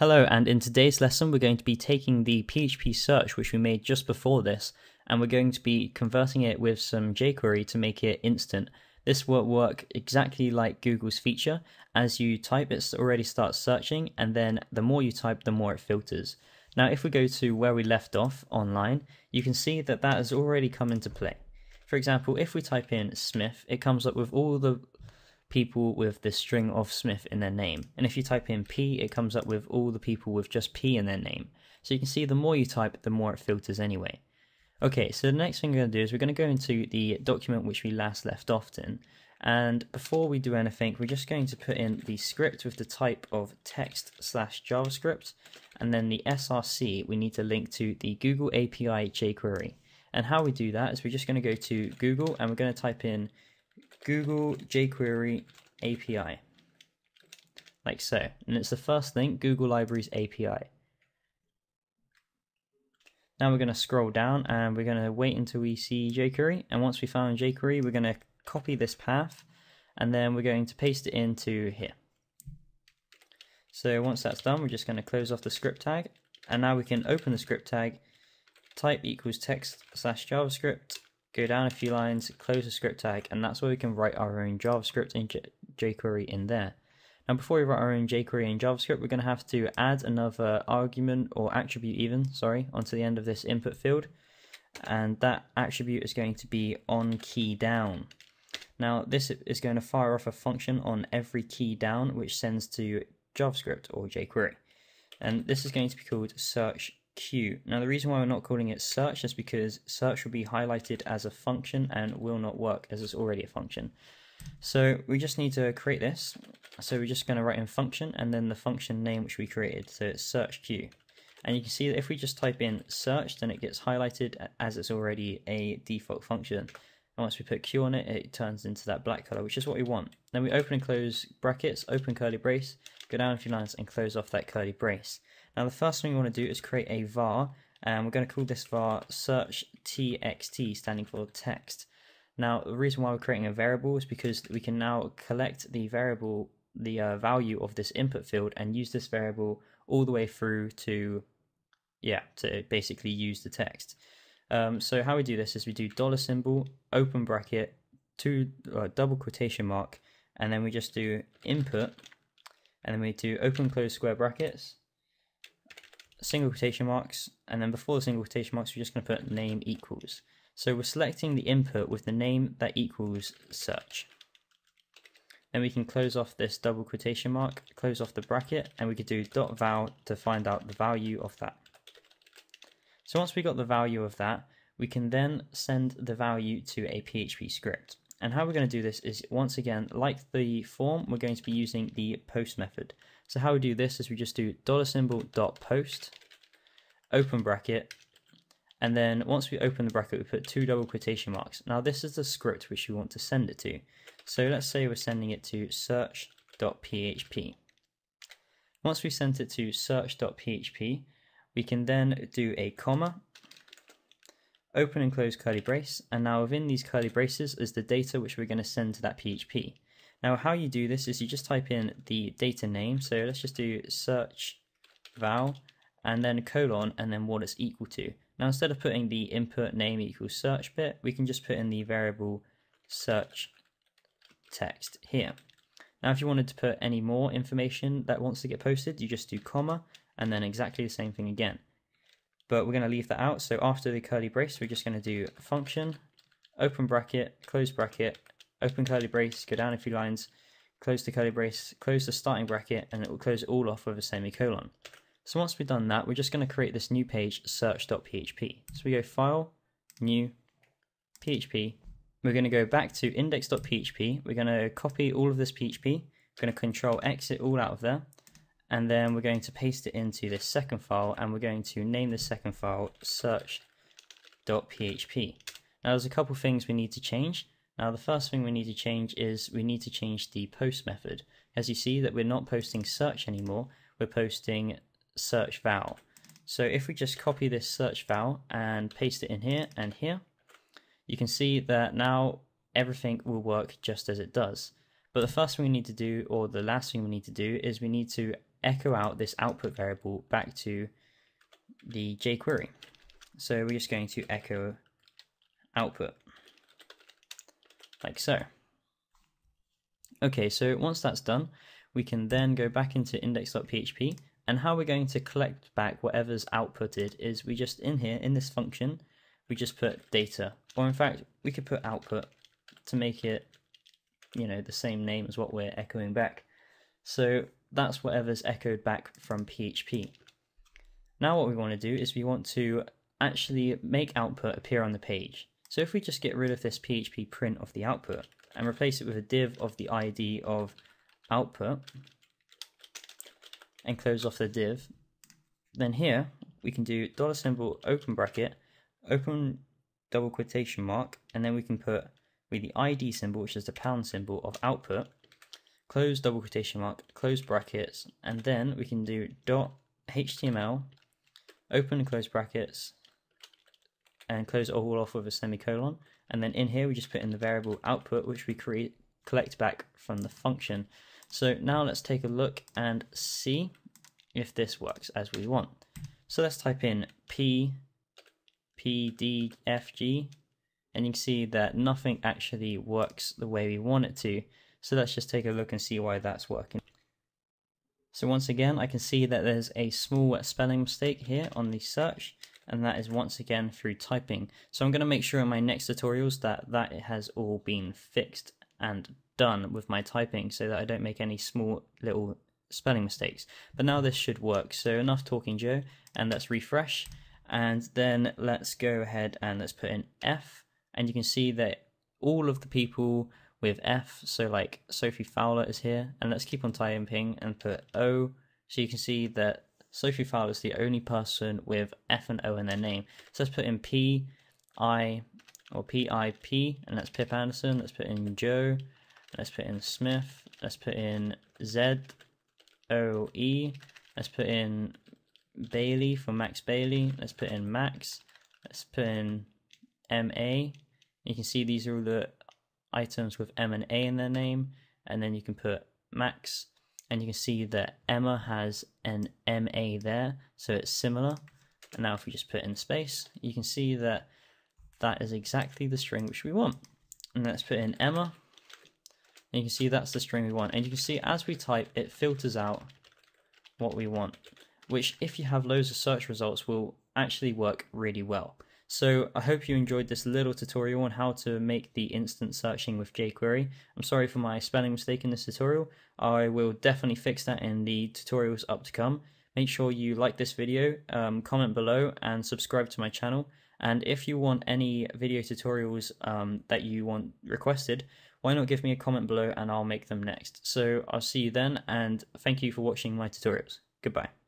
Hello, and in today's lesson we're going to be taking the PHP search which we made just before this, and we're going to be converting it with some jQuery to make it instant. This will work exactly like Google's feature. As you type, it already starts searching, and then the more you type, the more it filters. Now if we go to where we left off online, you can see that that has already come into play. For example, if we type in Smith, it comes up with all the people with the string of Smith in their name, and if you type in P, it comes up with all the people with just P in their name. So you can see the more you type, the more it filters anyway. Okay, so the next thing we're going to do is we're going to go into the document which we last left off in, and before we do anything we're just going to put in the script with the type of text/JavaScript, and then the src we need to link to the Google API jQuery. And how we do that is we're just going to go to Google and we're going to type in Google jQuery API, like so, and it's the first thing, Google Libraries API. Now we're going to scroll down and we're going to wait until we see jQuery, and once we found jQuery we're going to copy this path and then we're going to paste it into here. So once that's done we're just going to close off the script tag, and now we can open the script tag, type equals text/JavaScript, go down a few lines, close the script tag, and that's where we can write our own JavaScript and jQuery in there. Now before we write our own jQuery and JavaScript, we're going to have to add another argument, or attribute even, sorry, onto the end of this input field, and that attribute is going to be onKeyDown. Now this is going to fire off a function on every key down which sends to JavaScript or jQuery, and this is going to be called search Q. Now the reason why we're not calling it search is because search will be highlighted as a function and will not work as it's already a function. So we just need to create this. So we're just going to write in function and then the function name which we created, so it's search Q. And you can see that if we just type in search, then it gets highlighted as it's already a default function. And once we put Q on it, it turns into that black color, which is what we want. Then we open and close brackets, open curly brace, go down a few lines and close off that curly brace. Now the first thing we want to do is create a var, and we're going to call this var search.txt, standing for text. Now the reason why we're creating a variable is because we can now collect the variable, the value of this input field, and use this variable all the way through to basically use the text. So how we do this is we do $, open bracket, double quotation mark, and then we just do input, and then we do open close square brackets, single quotation marks, and then before the single quotation marks we're just going to put name equals. So we're selecting the input with the name that equals search. Then we can close off this double quotation mark, close off the bracket, and we could do .val to find out the value of that. So once we got the value of that, we can then send the value to a PHP script. And how we're going to do this is, once again, like the form, we're going to be using the post method. So how we do this is we just do $.post, open bracket, and then once we open the bracket, we put 2 double quotation marks. Now this is the script which we want to send it to. So let's say we're sending it to search.php. Once we sent it to search.php, we can then do a comma, open and close curly brace, and now within these curly braces is the data which we're going to send to that PHP. Now how you do this is you just type in the data name, so let's just do search val, and then colon, and then what it's equal to. Now instead of putting the input name equals search bit, we can just put in the variable search text here. Now if you wanted to put any more information that wants to get posted, you just do comma, and then exactly the same thing again. But we're going to leave that out, so after the curly brace we're just going to do function, open bracket, close bracket, open curly brace, go down a few lines, close the curly brace, close the starting bracket, and it will close it all off with a semicolon. So once we've done that, we're just going to create this new page, search.php. So we go file, new, PHP, we're going to go back to index.php, we're going to copy all of this PHP, we're going to control exit all out of there, and then we're going to paste it into this second file, and we're going to name this second file search.php. Now there's a couple things we need to change. Now the first thing we need to change is we need to change the post method. As you see that we're not posting search anymore, we're posting search val. So if we just copy this search val and paste it in here and here, you can see that now everything will work just as it does. But the first thing we need to do, or the last thing we need to do, is we need to echo out this output variable back to the jQuery. So we're just going to echo output like so. Okay, so once that's done, we can then go back into index.php, and how we're going to collect back whatever's outputted is we just in here in this function we just put data, or in fact we could put output to make it, you know, the same name as what we're echoing back. So that's whatever's echoed back from PHP. Now what we want to do is we want to actually make output appear on the page. So if we just get rid of this PHP print of the output and replace it with a div of the ID of output and close off the div, then here we can do dollar symbol open bracket open double quotation mark, and then we can put with the ID symbol, which is the pound symbol of output, close double quotation mark, close brackets, and then we can do dot HTML open and close brackets and close it all off with a semicolon, and then in here we just put in the variable output, which we collect back from the function. So now let's take a look and see if this works as we want. So let's type in p d f g, and you can see that nothing actually works the way we want it to. So let's just take a look and see why that's working. So once again, I can see that there's a small spelling mistake here on the search, and that is once again through typing. So I'm going to make sure in my next tutorials that it has all been fixed and done with my typing, so that I don't make any small little spelling mistakes. But now this should work. So enough talking, Joe, and let's refresh, and then let's go ahead and let's put in F, and you can see that all of the people with F, so like Sophie Fowler is here, and let's keep on typing and put O, so you can see that Sophie Fowler is the only person with F and O in their name. So let's put in PIP, and that's Pip Anderson. Let's put in Joe, let's put in Smith, let's put in ZOE, let's put in Bailey for Max Bailey, let's put in Max, let's put in MA. You can see these are all the items with M and A in their name, and then you can put Max, and you can see that Emma has an MA there, so it's similar. And now if we just put in space, you can see that that is exactly the string which we want. And let's put in Emma, and you can see that's the string we want. And you can see as we type, it filters out what we want, which if you have loads of search results will actually work really well. So I hope you enjoyed this little tutorial on how to make the instant searching with jQuery. I'm sorry for my spelling mistake in this tutorial. I will definitely fix that in the tutorials up to come. Make sure you like this video, comment below, and subscribe to my channel. And if you want any video tutorials that you want requested, why not give me a comment below and I'll make them next. So I'll see you then, and thank you for watching my tutorials. Goodbye.